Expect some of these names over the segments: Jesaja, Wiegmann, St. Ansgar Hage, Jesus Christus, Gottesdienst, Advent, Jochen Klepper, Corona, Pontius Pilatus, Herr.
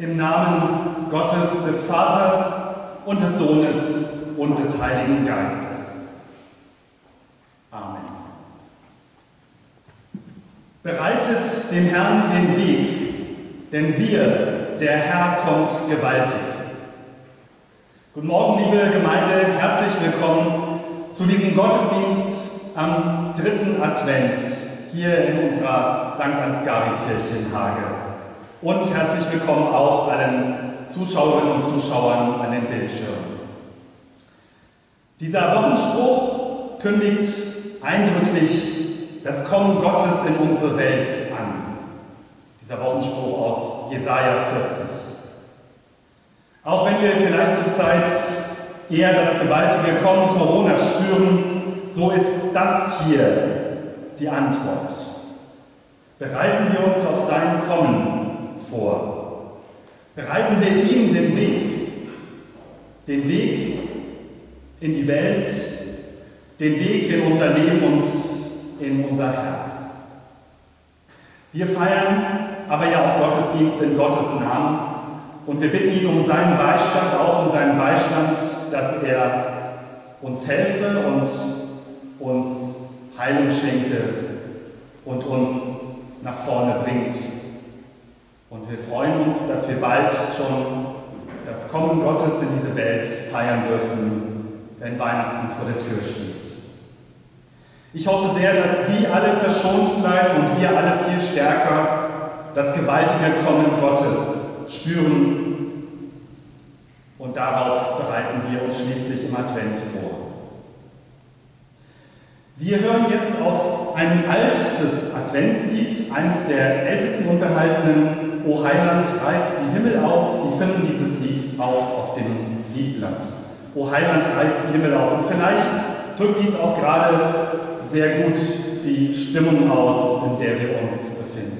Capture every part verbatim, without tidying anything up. Im Namen Gottes, des Vaters und des Sohnes und des Heiligen Geistes. Amen. Bereitet dem Herrn den Weg, denn siehe, der Herr kommt gewaltig. Guten Morgen, liebe Gemeinde, herzlich willkommen zu diesem Gottesdienst am dritten Advent hier in unserer Sankt Ansgari-Kirche in Hage. Und herzlich willkommen auch allen Zuschauerinnen und Zuschauern an den Bildschirmen. Dieser Wochenspruch kündigt eindrücklich das Kommen Gottes in unsere Welt an. Dieser Wochenspruch aus Jesaja vierzig. Auch wenn wir vielleicht zurzeit eher das gewaltige Kommen Corona spüren, so ist das hier die Antwort. Bereiten wir uns auf sein Kommen vor. Bereiten wir ihm den Weg, den Weg in die Welt, den Weg in unser Leben und in unser Herz. Wir feiern aber ja auch Gottesdienst in Gottes Namen und wir bitten ihn um seinen Beistand, auch um seinen Beistand, dass er uns helfe und uns Heilung schenke und uns nach vorne bringt. Und wir freuen uns, dass wir bald schon das Kommen Gottes in diese Welt feiern dürfen, wenn Weihnachten vor der Tür steht. Ich hoffe sehr, dass Sie alle verschont bleiben und wir alle viel stärker das gewaltige Kommen Gottes spüren. Und darauf bereiten wir uns schließlich im Advent vor. Wir hören jetzt auf ein altes Adventslied, eines der ältesten uns erhaltenen. O Heiland, reißt die Himmel auf. Sie finden dieses Lied auch auf dem Liedblatt. O Heiland, reißt die Himmel auf. Und vielleicht drückt dies auch gerade sehr gut die Stimmung aus, in der wir uns befinden.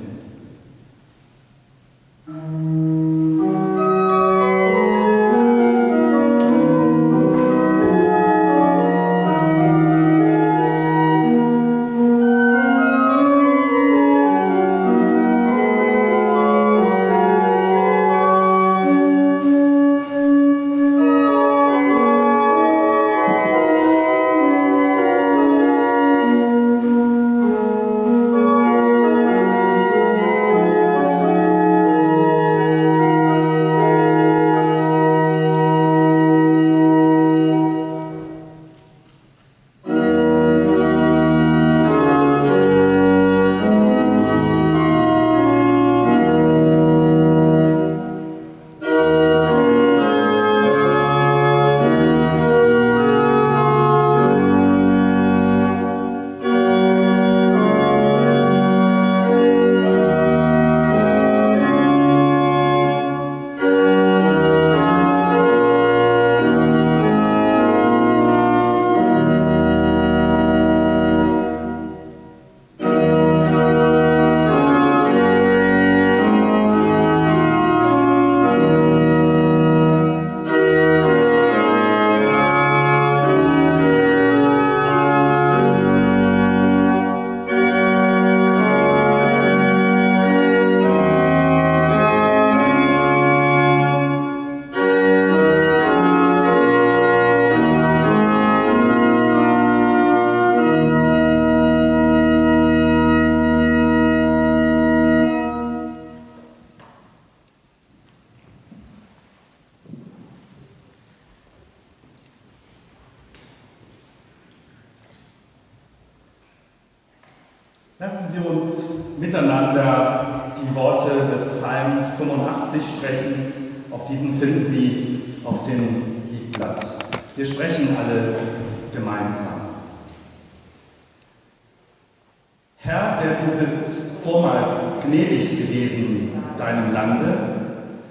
Lassen Sie uns miteinander die Worte des Psalms fünfundachtzig sprechen. Auch diesen finden Sie auf dem Liedblatt. Wir sprechen alle gemeinsam. Herr, der du bist vormals gnädig gewesen deinem Lande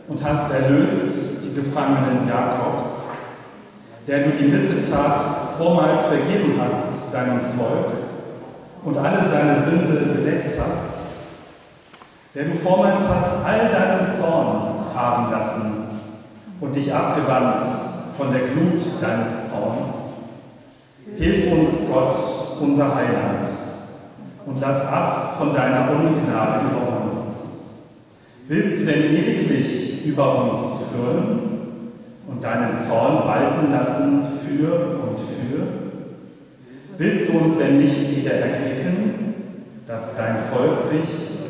und hast erlöst die Gefangenen Jakobs, der du die Missetat vormals vergeben hast deinem Volk und alle seine Sünde bedeckt hast, der du vormals hast all deinen Zorn fahren lassen und dich abgewandt von der Glut deines Zorns. Hilf uns, Gott, unser Heiland, und lass ab von deiner Ungnade über uns. Willst du denn ewiglich über uns zürnen und deinen Zorn walten lassen für und für? Willst du uns denn nicht wieder erquicken, dass dein Volk sich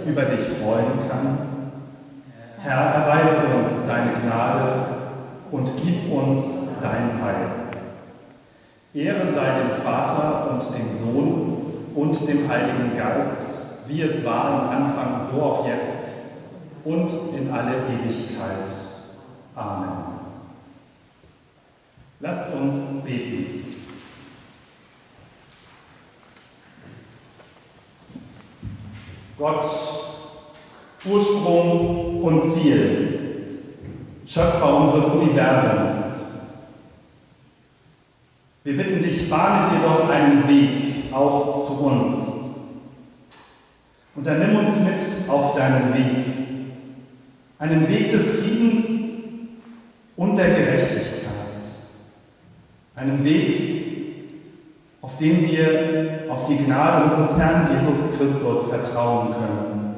über dich freuen kann? Herr, erweise uns deine Gnade und gib uns dein Heil. Ehre sei dem Vater und dem Sohn und dem Heiligen Geist, wie es war am Anfang, so auch jetzt und in alle Ewigkeit. Amen. Lasst uns beten. Gott, Ursprung und Ziel, Schöpfer unseres Universums, wir bitten dich, bahne dir doch einen Weg, auch zu uns. Und dann nimm uns mit auf deinen Weg, einen Weg des Friedens und der Gerechtigkeit, einen Weg, auf dem wir auf die Gnade unseres Herrn Jesus Christus vertrauen können,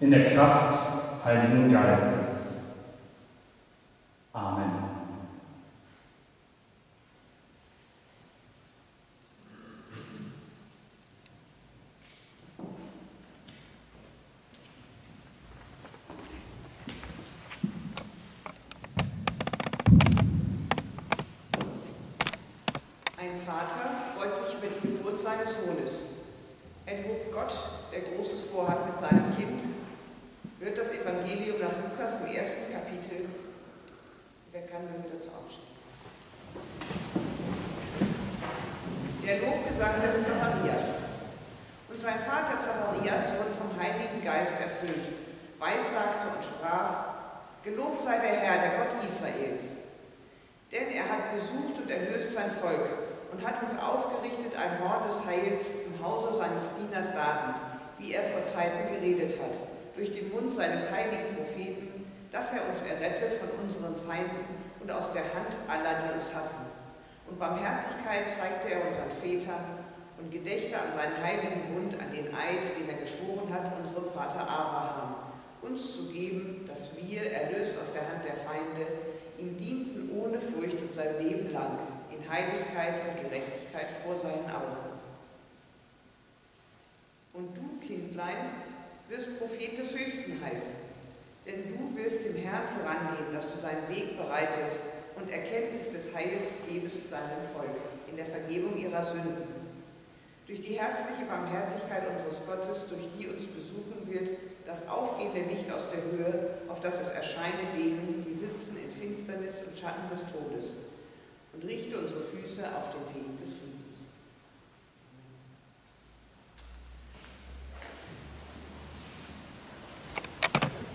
in der Kraft Heiligen Geistes. Amen.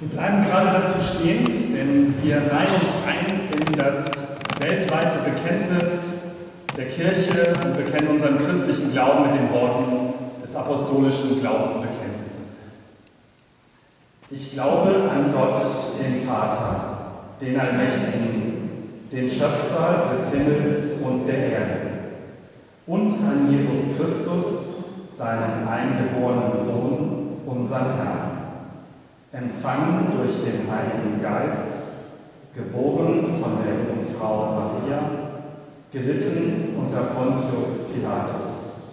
Wir bleiben gerade dazu stehen, denn wir reihen uns ein in das weltweite Bekenntnis der Kirche und bekennen unseren christlichen Glauben mit den Worten des apostolischen Glaubensbekenntnisses. Ich glaube an Gott, den Vater, den Allmächtigen, den Schöpfer des Himmels und der Erde, und an Jesus Christus, seinen eingeborenen Sohn, unseren Herrn, empfangen durch den Heiligen Geist, geboren von der Jungfrau Maria, gelitten unter Pontius Pilatus,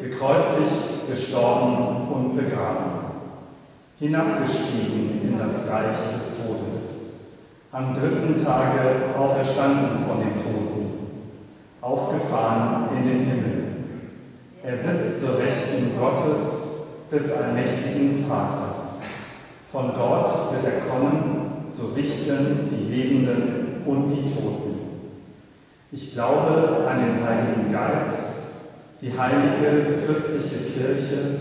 gekreuzigt, gestorben und begraben, hinabgestiegen in das Reich des Todes, am dritten Tage auferstanden von den Toten, aufgefahren in den Himmel. Er sitzt zur Rechten Gottes, des allmächtigen Vaters. Von dort wird er kommen, zu richten die Lebenden und die Toten. Ich glaube an den Heiligen Geist, die heilige christliche Kirche,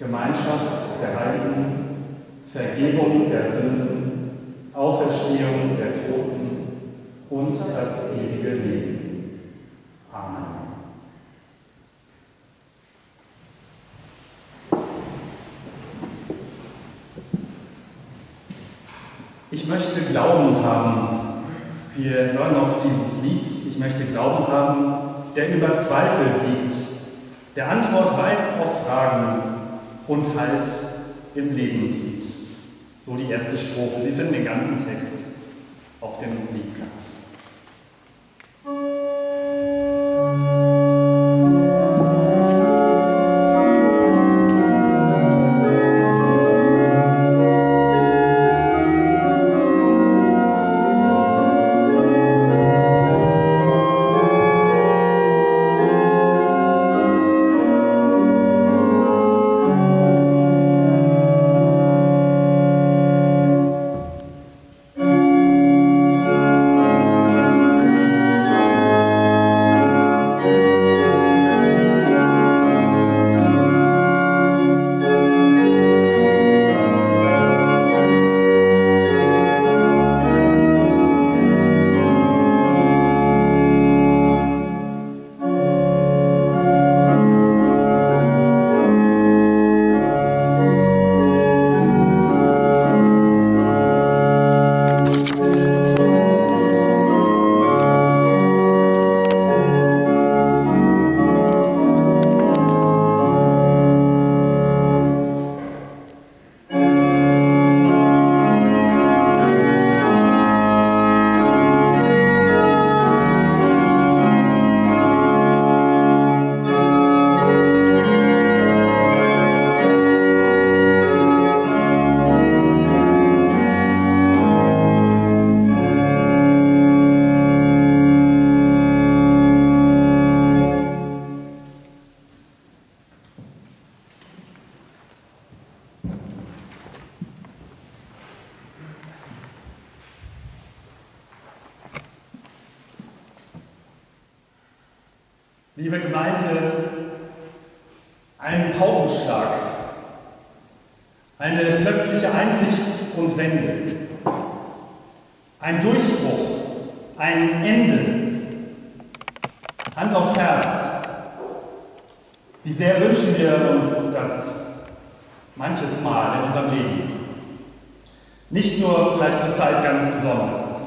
Gemeinschaft der Heiligen, Vergebung der Sünden, Auferstehung der Toten und das ewige Leben. Amen. Ich möchte Glauben haben. Wir hören auf dieses Lied. Ich möchte Glauben haben, der über Zweifel sieht, der Antwort weiß auf Fragen und Halt im Leben gibt. So die erste Strophe. Sie finden den ganzen Text. auf dem Liegplatz. Liebe Gemeinde, ein Paukenschlag, eine plötzliche Einsicht und Wende, ein Durchbruch, ein Ende. Hand aufs Herz. Wie sehr wünschen wir uns das manches Mal in unserem Leben. Nicht nur vielleicht zur Zeit ganz besonders.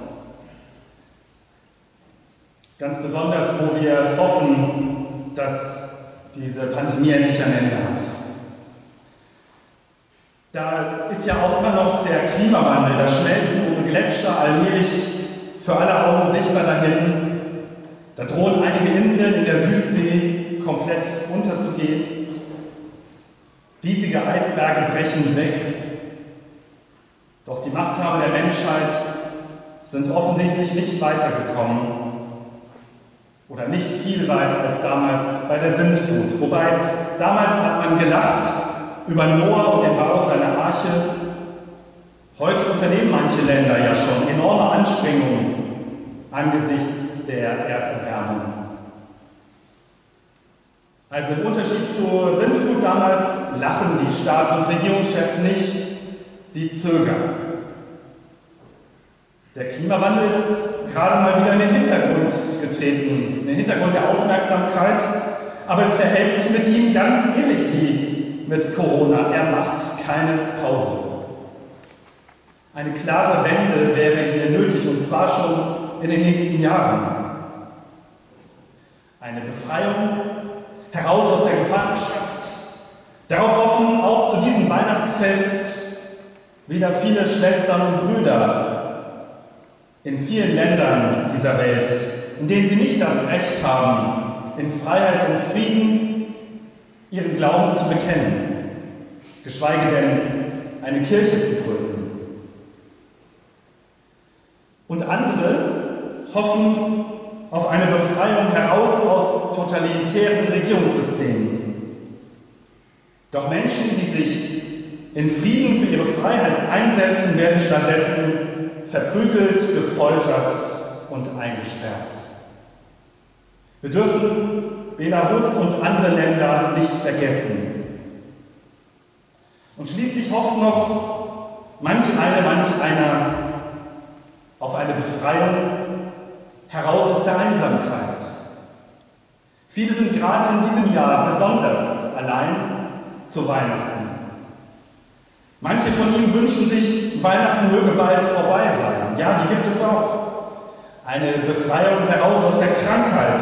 Ganz besonders, wo wir hoffen, dass diese Pandemie endlich ein Ende hat. Da ist ja auch immer noch der Klimawandel, da schmelzen unsere Gletscher allmählich für alle Augen sichtbar dahin. Da drohen einige Inseln in der Südsee komplett unterzugehen. Riesige Eisberge brechen weg. Doch die Machthaber der Menschheit sind offensichtlich nicht weitergekommen. Oder nicht viel weiter als damals bei der Sintflut. Wobei, damals hat man gelacht über Noah und den Bau seiner Arche. Heute unternehmen manche Länder ja schon enorme Anstrengungen angesichts der Erderwärmung. Also im Unterschied zur Sintflut damals lachen die Staats- und Regierungschefs nicht, sie zögern. Der Klimawandel ist gerade mal wieder in den Hintergrund getreten, in den Hintergrund der Aufmerksamkeit, aber es verhält sich mit ihm ganz ähnlich wie mit Corona. Er macht keine Pause. Eine klare Wende wäre hier nötig, und zwar schon in den nächsten Jahren. Eine Befreiung, heraus aus der Gefangenschaft. Darauf hoffen auch zu diesem Weihnachtsfest wieder viele Schwestern und Brüder in vielen Ländern dieser Welt, in denen sie nicht das Recht haben, in Freiheit und Frieden ihren Glauben zu bekennen, geschweige denn eine Kirche zu gründen. Und andere hoffen auf eine Befreiung heraus aus totalitären Regierungssystemen. Doch Menschen, die sich in Frieden für ihre Freiheit einsetzen, werden stattdessen verprügelt, gefoltert und eingesperrt. Wir dürfen Belarus und andere Länder nicht vergessen. Und schließlich hofft noch manch eine, manch einer auf eine Befreiung heraus aus der Einsamkeit. Viele sind gerade in diesem Jahr besonders allein zu Weihnachten. Manche von ihnen wünschen sich, Weihnachten möge bald vorbei sein. Ja, die gibt es auch. Eine Befreiung heraus aus der Krankheit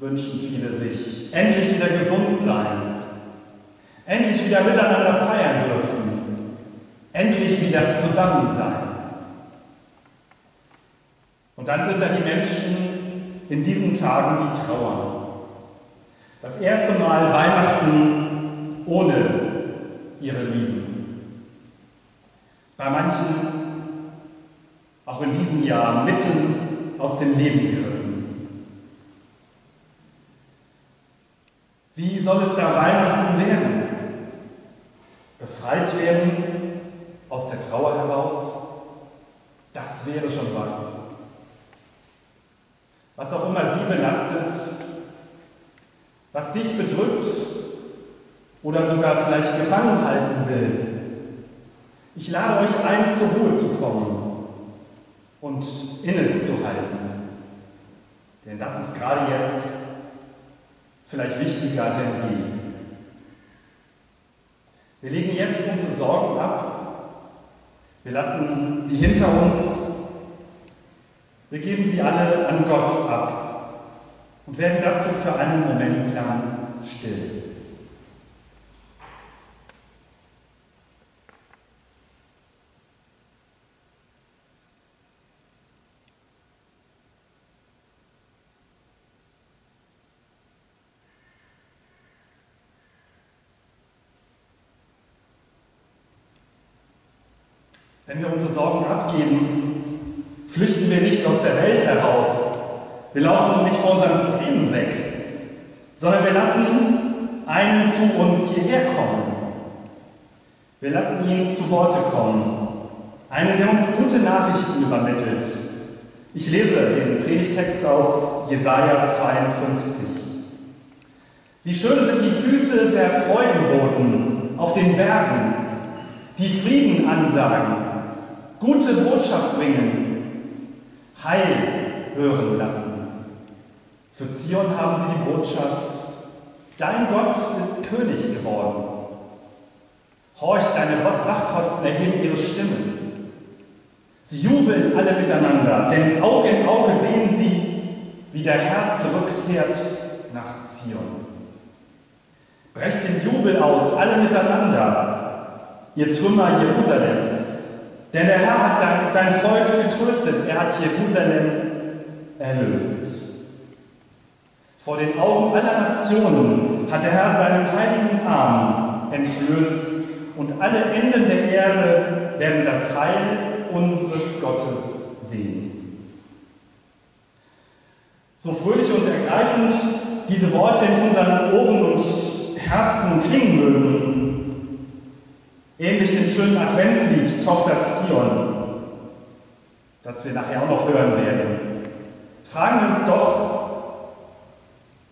wünschen viele sich. Endlich wieder gesund sein. Endlich wieder miteinander feiern dürfen. Endlich wieder zusammen sein. Und dann sind da die Menschen in diesen Tagen, die trauern. Das erste Mal Weihnachten ohne ihre Lieben. Bei manchen auch in diesem Jahr mitten aus dem Leben gerissen. Wie soll es da Weihnachten werden? Befreit werden aus der Trauer heraus? Das wäre schon was. Was auch immer sie belastet, was dich bedrückt oder sogar vielleicht gefangen halten will. Ich lade euch ein, zur Ruhe zu kommen und innezuhalten. Denn das ist gerade jetzt vielleicht wichtiger denn je. Wir legen jetzt unsere Sorgen ab. Wir lassen sie hinter uns. Wir geben sie alle an Gott ab. Und werden dazu für einen Moment lang still. Wenn wir unsere Sorgen abgeben, flüchten wir nicht aus der Welt heraus. Wir laufen nicht vor unseren Problemen weg, sondern wir lassen einen zu uns hierher kommen. Wir lassen ihn zu Worte kommen. Einen, der uns gute Nachrichten übermittelt. Ich lese den Predigtext aus Jesaja zweiundfünfzig. Wie schön sind die Füße der Freudenboten auf den Bergen, die Frieden ansagen, gute Botschaft bringen, Heil hören lassen. Für Zion haben sie die Botschaft, dein Gott ist König geworden. Horch, deine Wachposten erheben ihre Stimmen. Sie jubeln alle miteinander, denn Auge in Auge sehen sie, wie der Herr zurückkehrt nach Zion. Brecht den Jubel aus, alle miteinander, ihr Trümmer Jerusalems. Denn der Herr hat sein Volk getröstet, er hat Jerusalem erlöst. Vor den Augen aller Nationen hat der Herr seinen heiligen Arm entblößt und alle Enden der Erde werden das Heil unseres Gottes sehen. So fröhlich und ergreifend diese Worte in unseren Ohren und Herzen klingen mögen, ähnlich dem schönen Adventslied Tochter Zion, das wir nachher auch noch hören werden, fragen wir uns doch,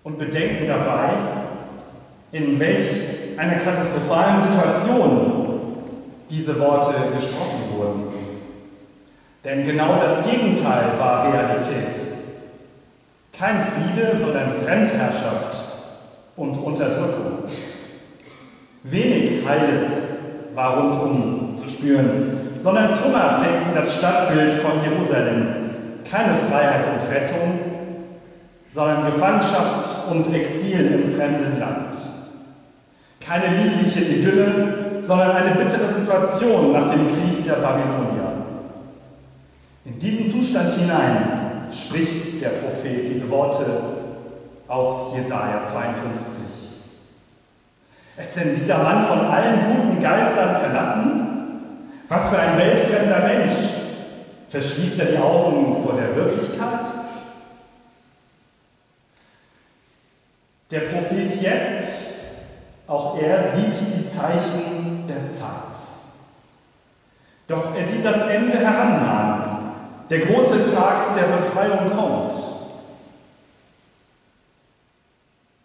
und bedenken dabei, in welch einer katastrophalen Situation diese Worte gesprochen wurden. Denn genau das Gegenteil war Realität. Kein Friede, sondern Fremdherrschaft und Unterdrückung. Wenig Heiles war rundum zu spüren, sondern Trümmer prägten das Stadtbild von Jerusalem. Keine Freiheit und Rettung, sondern Gefangenschaft und Exil im fremden Land. Keine liebliche Idylle, sondern eine bittere Situation nach dem Krieg der Babylonier. In diesen Zustand hinein spricht der Prophet diese Worte aus Jesaja zweiundfünfzig. Ist denn dieser Mann von allen guten Geistern verlassen? Was für ein weltfremder Mensch! Verschließt er die Augen vor der Wirklichkeit? Der Prophet jetzt, auch er sieht die Zeichen der Zeit. Doch er sieht das Ende herannahen. Der große Tag der Befreiung kommt.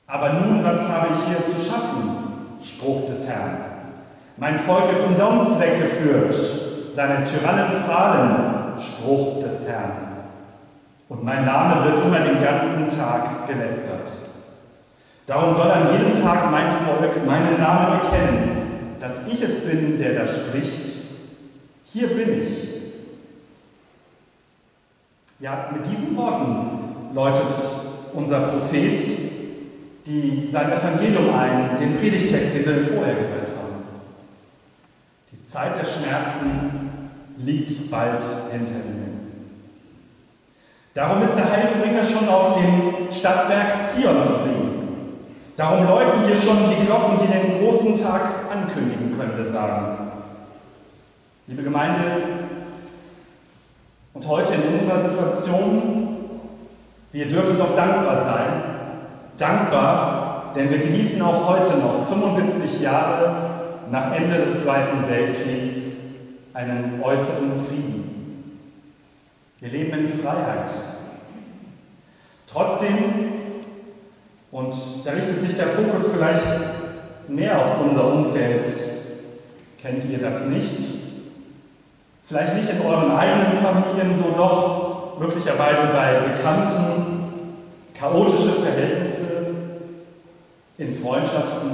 Aber nun, was habe ich hier zu schaffen? Spruch des Herrn. Mein Volk ist umsonst weggeführt. Seine Tyrannen prahlen. Spruch des Herrn. Und mein Name wird immer den ganzen Tag gelästert. Darum soll an jedem Tag mein Volk meinen Namen erkennen, dass ich es bin, der da spricht. Hier bin ich. Ja, mit diesen Worten läutet unser Prophet die, sein Evangelium ein, den Predigtext, den wir vorher gehört haben. Die Zeit der Schmerzen liegt bald hinter mir. Darum ist der Heilsbringer schon auf dem Stadtberg Zion zu sehen. Darum läuten hier schon die Glocken, die den großen Tag ankündigen, können wir sagen. Liebe Gemeinde, und heute in unserer Situation, wir dürfen doch dankbar sein. Dankbar, denn wir genießen auch heute noch, fünfundsiebzig Jahre nach Ende des Zweiten Weltkriegs, einen äußeren Frieden. Wir leben in Freiheit. Trotzdem, und da richtet sich der Fokus vielleicht mehr auf unser Umfeld, kennt ihr das nicht? Vielleicht nicht in euren eigenen Familien, so doch möglicherweise bei Bekannten, chaotische Verhältnisse in Freundschaften,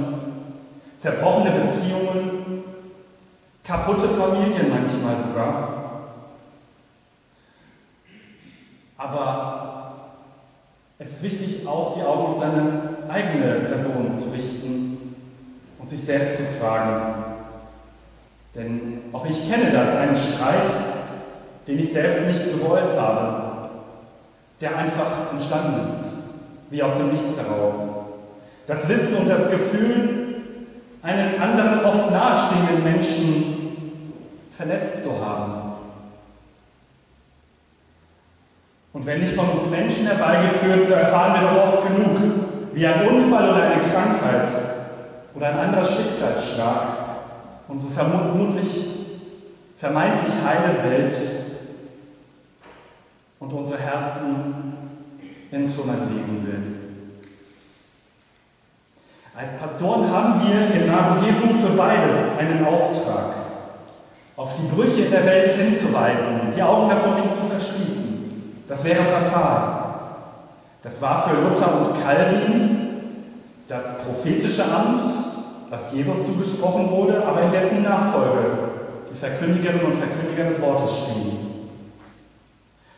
zerbrochene Beziehungen, kaputte Familien manchmal sogar. Aber es ist wichtig, auch die Augen auf seine eigene Person zu richten und sich selbst zu fragen. Denn auch ich kenne das, einen Streit, den ich selbst nicht gewollt habe, der einfach entstanden ist, wie aus dem Nichts heraus. Das Wissen und das Gefühl, einen anderen, oft nahestehenden Menschen verletzt zu haben. Und wenn nicht von uns Menschen herbeigeführt, so erfahren wir doch oft genug, wie ein Unfall oder eine Krankheit oder ein anderer Schicksalsschlag unsere vermutlich vermeintlich heile Welt und unsere Herzen in Trümmern legen will. Als Pastoren haben wir im Namen Jesu für beides einen Auftrag, auf die Brüche in der Welt hinzuweisen und die Augen davon nicht zu verschließen. Das wäre fatal. Das war für Luther und Calvin das prophetische Amt, das Jesus zugesprochen wurde, aber in dessen Nachfolge die Verkündigerinnen und Verkündiger des Wortes stehen.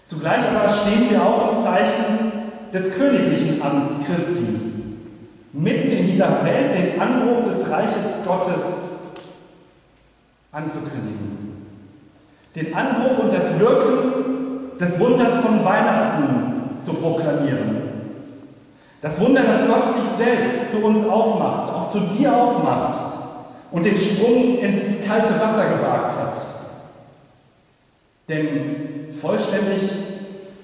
Zugleich aber stehen wir auch im Zeichen des königlichen Amts Christi, mitten in dieser Welt den Anbruch des Reiches Gottes anzukündigen. Den Anbruch und das Wirken des Wunders von Weihnachten zu proklamieren. Das Wunder, dass Gott sich selbst zu uns aufmacht, auch zu dir aufmacht und den Sprung ins kalte Wasser gewagt hat. Denn vollständig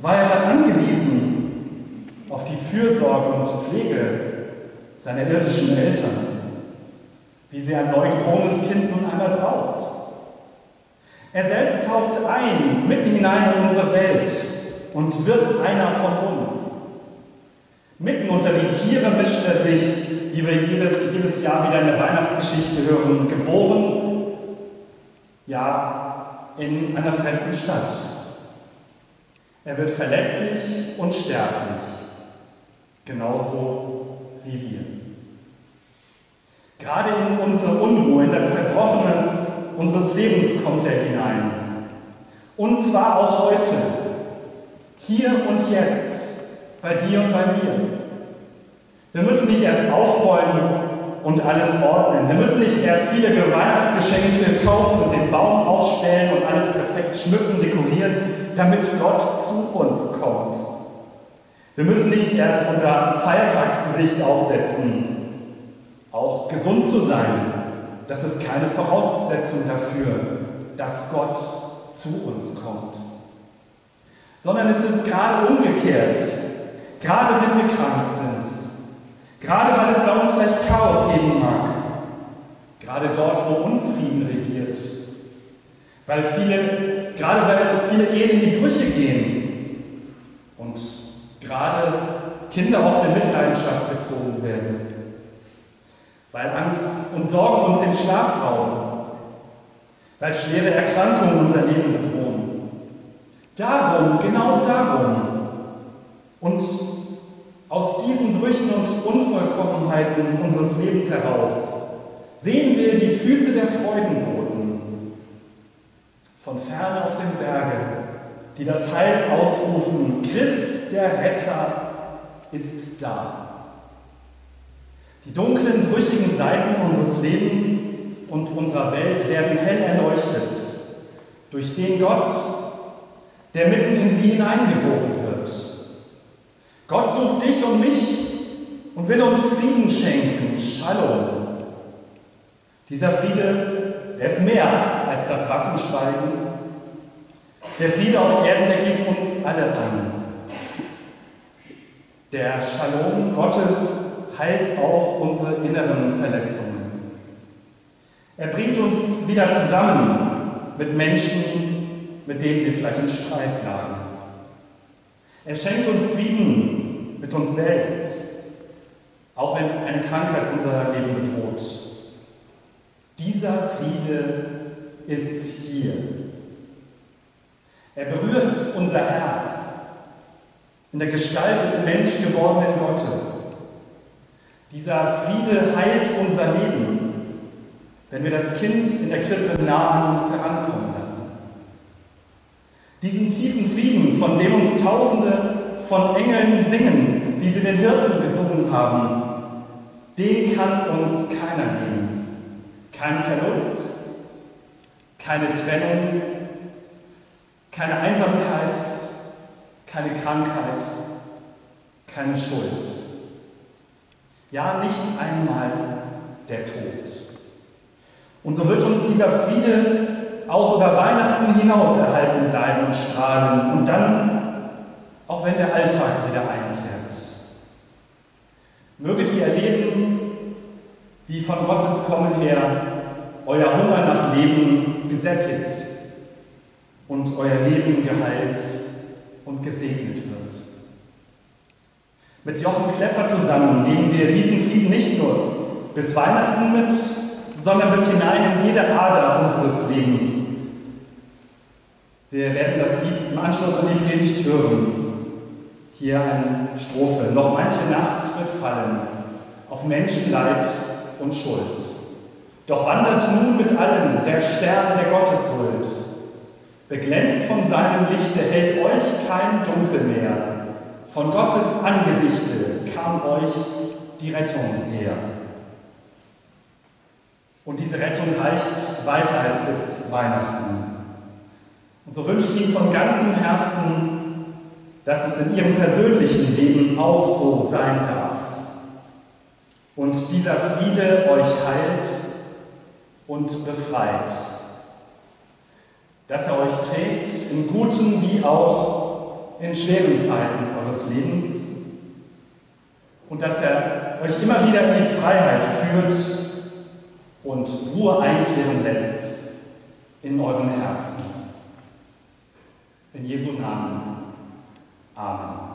war er dann angewiesen auf die Fürsorge und Pflege seiner irdischen Eltern, wie sie ein neugeborenes Kind nun einmal braucht. Er selbst taucht ein, mitten hinein in unsere Welt und wird einer von uns. Mitten unter die Tiere mischt er sich, wie wir jedes Jahr wieder in der Weihnachtsgeschichte hören, geboren, ja, in einer fremden Stadt. Er wird verletzlich und sterblich, genauso wie wir. Gerade in unsere Unruhe, in das zerbrochene unseres Lebens kommt er hinein. Und zwar auch heute, hier und jetzt, bei dir und bei mir. Wir müssen nicht erst aufräumen und alles ordnen. Wir müssen nicht erst viele Weihnachtsgeschenke kaufen und den Baum aufstellen und alles perfekt schmücken, dekorieren, damit Gott zu uns kommt. Wir müssen nicht erst unser Feiertagsgesicht aufsetzen, auch gesund zu sein. Das ist keine Voraussetzung dafür, dass Gott zu uns kommt. Sondern es ist gerade umgekehrt. Gerade wenn wir krank sind. Gerade weil es bei uns vielleicht Chaos geben mag. Gerade dort, wo Unfrieden regiert. Weil viele, gerade weil viele Ehen in die Brüche gehen. Und gerade Kinder auf der Mitleidenschaft gezogen werden. Weil Angst und Sorgen uns den Schlaf rauben, weil schwere Erkrankungen unser Leben bedrohen. Darum, genau darum, und aus diesen Brüchen und Unvollkommenheiten unseres Lebens heraus, sehen wir die Füße der Freudenboten von ferne auf dem Berge, die das Heil ausrufen: Christ, der Retter, ist da. Die dunklen, brüchigen Seiten unseres Lebens und unserer Welt werden hell erleuchtet durch den Gott, der mitten in sie hineingeboren wird. wird. Gott sucht dich und mich und will uns Frieden schenken, Shalom. Dieser Friede, der ist mehr als das Waffenschweigen. Der Friede auf Erden, der geht uns alle an. Der Shalom Gottes heilt auch unsere inneren Verletzungen. Er bringt uns wieder zusammen mit Menschen, mit denen wir vielleicht im Streit lagen. Er schenkt uns Frieden mit uns selbst, auch wenn eine Krankheit unser Leben bedroht. Dieser Friede ist hier. Er berührt unser Herz in der Gestalt des menschgewordenen Gottes. Dieser Friede heilt unser Leben, wenn wir das Kind in der Krippe nah an uns herankommen lassen. Diesen tiefen Frieden, von dem uns Tausende von Engeln singen, wie sie den Hirten gesungen haben, den kann uns keiner nehmen. Kein Verlust, keine Trennung, keine Einsamkeit, keine Krankheit, keine Schuld. Ja, nicht einmal der Tod. Und so wird uns dieser Friede auch über Weihnachten hinaus erhalten bleiben und strahlen. Und dann, auch wenn der Alltag wieder einkehrt. Möget ihr erleben, wie von Gottes Kommen her euer Hunger nach Leben gesättigt und euer Leben geheilt und gesegnet wird. Mit Jochen Klepper zusammen nehmen wir diesen Frieden nicht nur bis Weihnachten mit, sondern bis hinein in jede Ader unseres Lebens. Wir werden das Lied im Anschluss an die Predigt hören. Hier eine Strophe. Noch manche Nacht wird fallen auf Menschenleid und Schuld. Doch wandert nun mit allen der Stern der Gotteshuld. Beglänzt von seinem Lichte hält euch kein Dunkel mehr. Von Gottes Angesichte kam euch die Rettung her. Und diese Rettung reicht weiter als bis Weihnachten. Und so wünsche ich Ihnen von ganzem Herzen, dass es in Ihrem persönlichen Leben auch so sein darf. Und dieser Friede euch heilt und befreit. Dass er euch trägt in guten wie auch in schweren Zeiten eures Lebens. Und dass er euch immer wieder in die Freiheit führt und Ruhe einkehren lässt in euren Herzen. In Jesu Namen. Amen.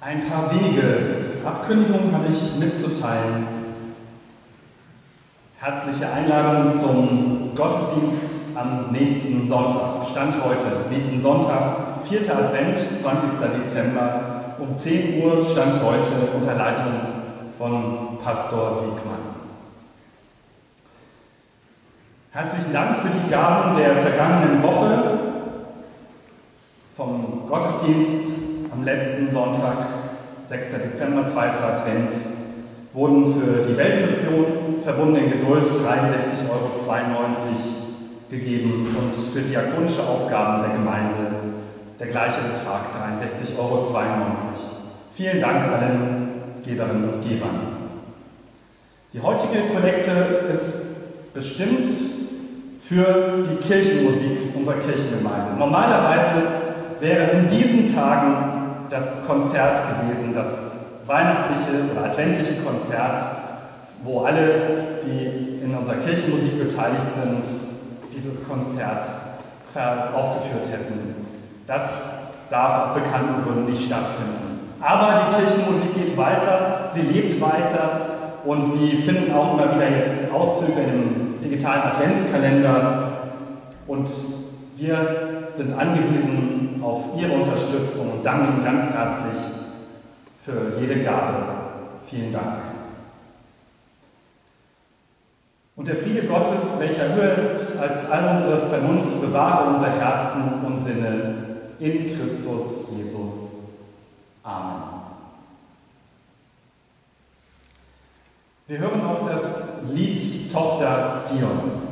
Ein paar wenige Abkündigungen habe ich mitzuteilen. Herzliche Einladung zum Gottesdienst am nächsten Sonntag. Stand heute, nächsten Sonntag, vierter Advent, zwanzigster Dezember, um zehn Uhr, Stand heute, unter Leitung von Pastor Wiegmann. Herzlichen Dank für die Gaben der vergangenen Woche vom Gottesdienst. Am letzten Sonntag, sechster Dezember, zweiter Advent, wurden für die Weltmission Verbunden in Geduld dreiundsechzig Euro zweiundneunzig gegeben und für diakonische Aufgaben der Gemeinde der gleiche Betrag, dreiundsechzig Euro zweiundneunzig. Vielen Dank allen Geberinnen und Gebern. Die heutige Kollekte ist bestimmt für die Kirchenmusik unserer Kirchengemeinde. Normalerweise wäre in diesen Tagen das Konzert gewesen, das weihnachtliche oder adventliche Konzert, wo alle, die in unserer Kirchenmusik beteiligt sind, dieses Konzert aufgeführt hätten. Das darf aus bekannten Gründen nicht stattfinden. Aber die Kirchenmusik geht weiter, sie lebt weiter und sie finden auch immer wieder jetzt Auszüge im digitalen Adventskalender und wir sind angewiesen auf Ihre Unterstützung und danke Ihnen ganz herzlich für jede Gabe. Vielen Dank. Und der Friede Gottes, welcher höher ist als all unsere Vernunft, bewahre unser Herzen und Sinne in Christus Jesus. Amen. Wir hören auf das Lied Tochter Zion.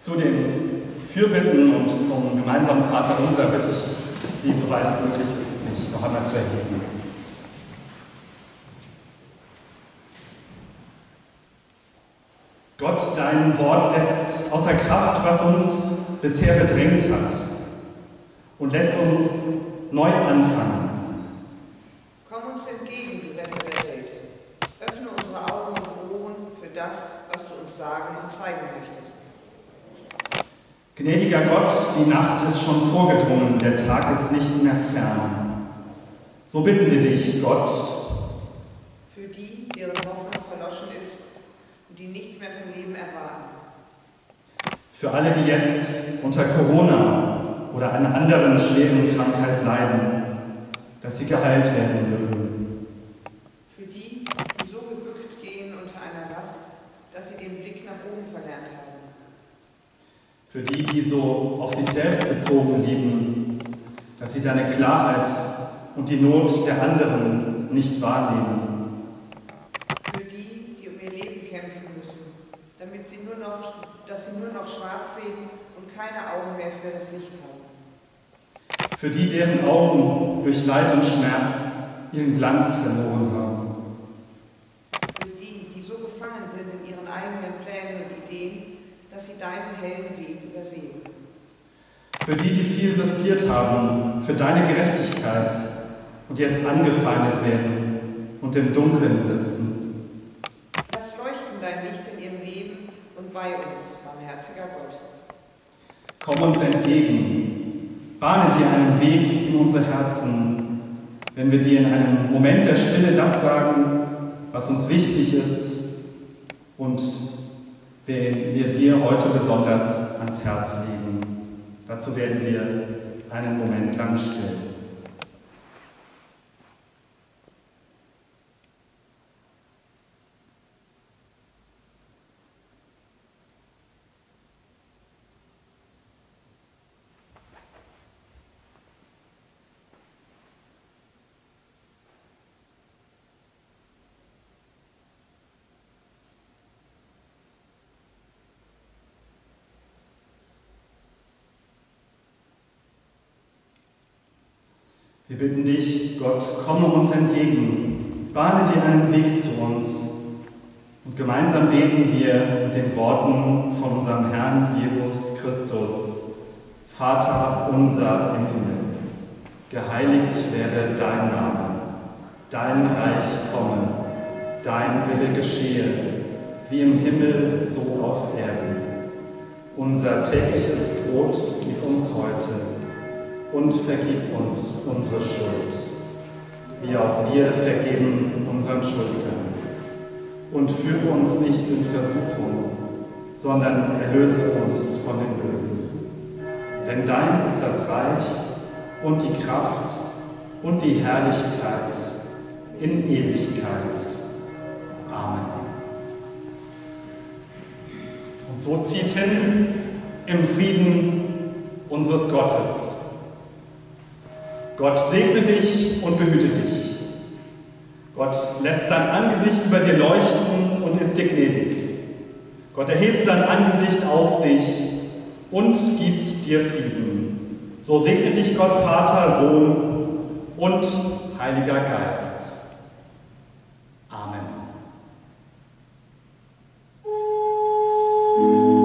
Zu den Fürbitten und zum gemeinsamen Vater unser bitte ich Sie, soweit es möglich ist, sich noch einmal zu erheben. Gott, dein Wort setzt außer Kraft, was uns bisher bedrängt hat und lässt uns neu anfangen. Komm uns entgegen, du Retter der Welt. Öffne unsere Augen und Ohren für das, was du uns sagen und zeigen möchtest. Gnädiger Gott, die Nacht ist schon vorgedrungen, der Tag ist nicht in der Ferne. So bitten wir dich, Gott, für die, deren Hoffnung verloschen ist und die nichts mehr vom Leben erwarten. Für alle, die jetzt unter Corona oder einer anderen schweren Krankheit leiden sie geheilt werden mögen. Für die, die so gebückt gehen unter einer Last, dass sie den Blick nach oben verlernt haben. Für die, die so auf sich selbst bezogen leben, dass sie deine Klarheit und die Not der anderen nicht wahrnehmen. Für die, die um ihr Leben kämpfen müssen, damit sie nur noch, dass sie nur noch schwarz sehen und keine Augen mehr für das Licht haben. Für die, deren Augen durch Leid und Schmerz ihren Glanz verloren haben. Für die, die so gefangen sind in ihren eigenen Plänen und Ideen, dass sie deinen hellen Weg übersehen. Für die, die viel riskiert haben, für deine Gerechtigkeit und jetzt angefeindet werden und im Dunkeln sitzen. Lass leuchten dein Licht in ihrem Leben und bei uns, barmherziger Gott. Komm uns entgegen. Bahne dir einen Weg in unsere Herzen, wenn wir dir in einem Moment der Stille das sagen, was uns wichtig ist und wen wir dir heute besonders ans Herz legen. Dazu werden wir einen Moment lang still. Wir bitten dich, Gott, komme uns entgegen, bahne dir einen Weg zu uns. Und gemeinsam beten wir mit den Worten von unserem Herrn Jesus Christus. Vater unser im Himmel, geheiligt werde dein Name, dein Reich komme, dein Wille geschehe, wie im Himmel so auf Erden. Unser tägliches Brot gib uns heute. Und vergib uns unsere Schuld, wie auch wir vergeben unseren Schuldigern. Und führe uns nicht in Versuchung, sondern erlöse uns von dem Bösen. Denn dein ist das Reich und die Kraft und die Herrlichkeit in Ewigkeit. Amen. Und so zieht hin im Frieden unseres Gottes. Gott segne dich und behüte dich. Gott lässt sein Angesicht über dir leuchten und ist dir gnädig. Gott erhebt sein Angesicht auf dich und gibt dir Frieden. So segne dich Gott, Vater, Sohn und Heiliger Geist. Amen. Thank you.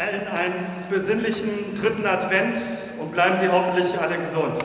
allen einen besinnlichen dritten Advent und bleiben Sie hoffentlich alle gesund.